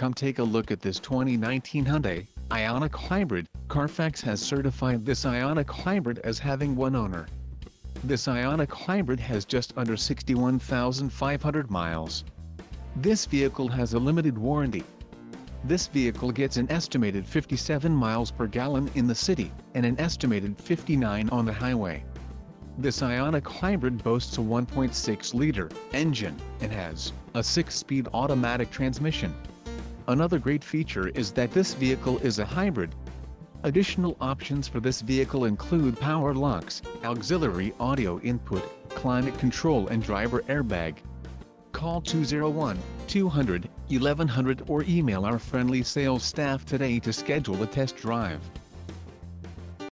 Come take a look at this 2019 Hyundai Ioniq Hybrid. Carfax has certified this Ioniq Hybrid as having one owner. This Ioniq Hybrid has just under 61,500 miles. This vehicle has a limited warranty. This vehicle gets an estimated 57 miles per gallon in the city, and an estimated 59 on the highway. This Ioniq Hybrid boasts a 1.6-liter engine, and has a 6-speed automatic transmission. Another great feature is that this vehicle is a hybrid. Additional options for this vehicle include power locks, auxiliary audio input, climate control and driver airbag. Call 201-200-1100 or email our friendly sales staff today to schedule a test drive.